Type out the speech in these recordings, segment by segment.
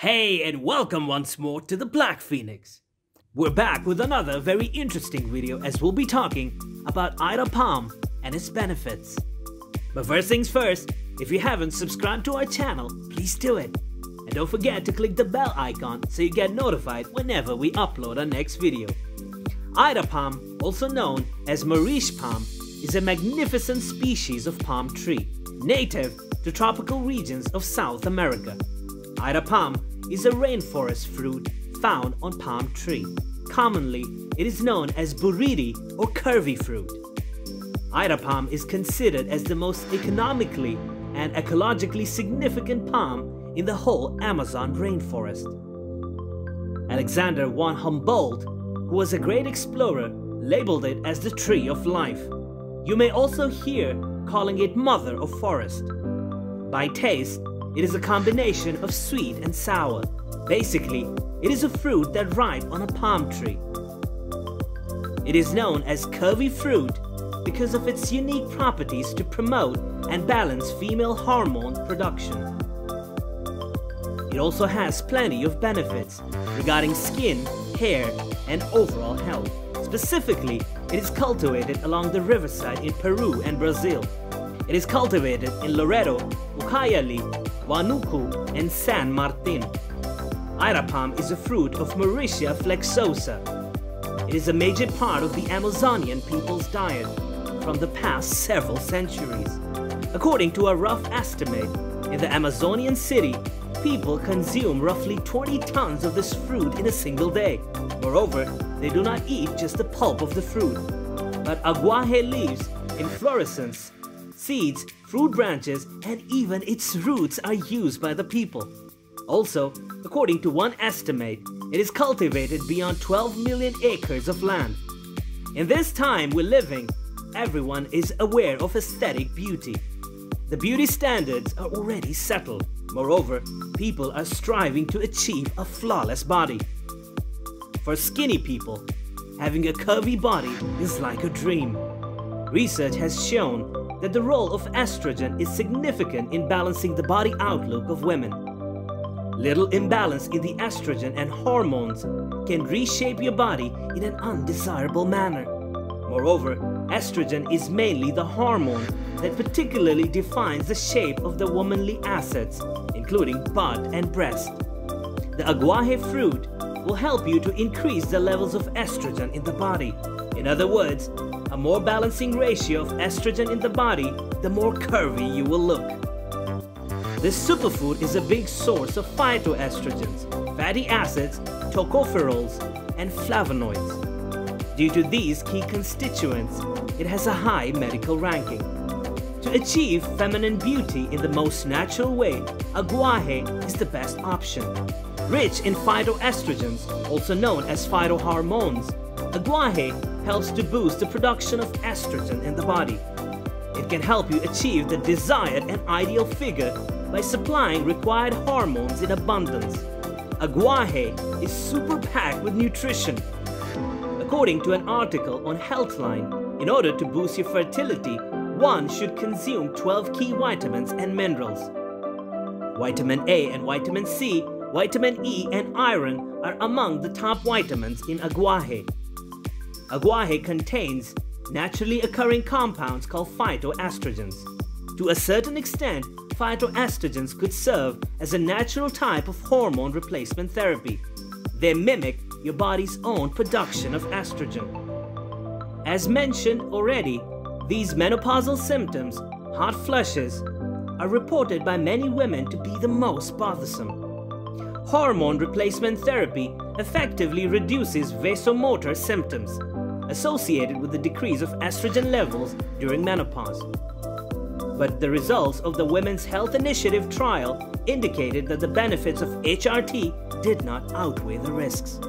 Hey, and welcome once more to the Black Phoenix. We're back with another very interesting video as we'll be talking about Ita Palm and its benefits. But first things first, if you haven't subscribed to our channel, please do it. And don't forget to click the bell icon so you get notified whenever we upload our next video. Ita Palm, also known as Moriche palm, is a magnificent species of palm tree, native to tropical regions of South America. Ita Palm is a rainforest fruit found on palm tree. Commonly, it is known as buriti or curvy fruit. Ita Palm is considered as the most economically and ecologically significant palm in the whole Amazon rainforest. Alexander von Humboldt, who was a great explorer, labeled it as the tree of life. You may also hear calling it mother of forest. By taste, it is a combination of sweet and sour. Basically, it is a fruit that ripe on a palm tree. It is known as curvy fruit because of its unique properties to promote and balance female hormone production. It also has plenty of benefits regarding skin, hair, and overall health. Specifically, it is cultivated along the riverside in Peru and Brazil. It is cultivated in Loreto, Ucayali, Banuku, and San Martin. Ita Palm is a fruit of Mauritia flexuosa. It is a major part of the Amazonian people's diet from the past several centuries. According to a rough estimate, in the Amazonian city, people consume roughly 20 tons of this fruit in a single day. Moreover, they do not eat just the pulp of the fruit, but aguaje leaves, inflorescence, seeds, fruit branches, and even its roots are used by the people. Also, according to one estimate, it is cultivated beyond 12 million acres of land. In this time we're living, everyone is aware of aesthetic beauty. The beauty standards are already settled. Moreover, people are striving to achieve a flawless body. For skinny people, having a curvy body is like a dream. Research has shown that the role of estrogen is significant in balancing the body outlook of women. Little imbalance in the estrogen and hormones can reshape your body in an undesirable manner. Moreover, estrogen is mainly the hormone that particularly defines the shape of the womanly assets, including butt and breast. The aguaje fruit will help you to increase the levels of estrogen in the body. In other words, a more balancing ratio of estrogen in the body, the more curvy you will look. This superfood is a big source of phytoestrogens, fatty acids, tocopherols, and flavonoids. Due to these key constituents, it has a high medical ranking. To achieve feminine beauty in the most natural way, aguaje is the best option. Rich in phytoestrogens, also known as phytohormones, aguaje helps to boost the production of estrogen in the body. It can help you achieve the desired and ideal figure by supplying required hormones in abundance. Aguaje is super packed with nutrition. According to an article on Healthline, in order to boost your fertility, one should consume 12 key vitamins and minerals. Vitamin A and vitamin C, vitamin E and iron are among the top vitamins in aguaje. Aguaje contains naturally occurring compounds called phytoestrogens. To a certain extent, phytoestrogens could serve as a natural type of hormone replacement therapy. They mimic your body's own production of estrogen. As mentioned already, these menopausal symptoms, hot flushes, are reported by many women to be the most bothersome. Hormone replacement therapy effectively reduces vasomotor symptoms associated with the decrease of estrogen levels during menopause. But the results of the Women's Health Initiative trial indicated that the benefits of HRT did not outweigh the risks.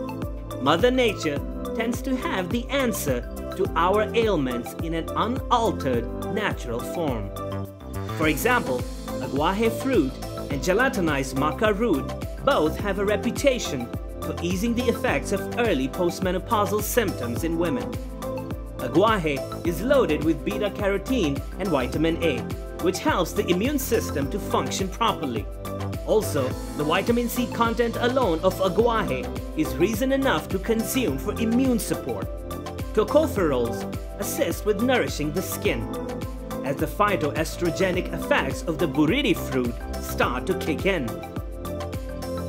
Mother Nature tends to have the answer to our ailments in an unaltered, natural form. For example, aguaje fruit and gelatinized maca root both have a reputation for easing the effects of early postmenopausal symptoms in women. Aguaje is loaded with beta-carotene and vitamin A, which helps the immune system to function properly. Also, the vitamin C content alone of aguaje is reason enough to consume for immune support. Tocopherols assist with nourishing the skin, as the phytoestrogenic effects of the buriti fruit start to kick in.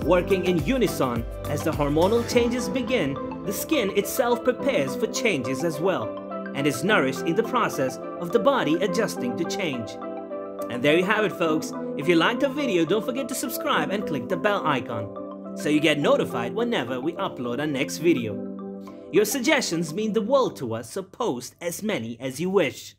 Working in unison, as the hormonal changes begin, the skin itself prepares for changes as well, and is nourished in the process of the body adjusting to change. And there you have it, folks. If you liked the video, don't forget to subscribe and click the bell icon, so you get notified whenever we upload our next video. Your suggestions mean the world to us, so post as many as you wish.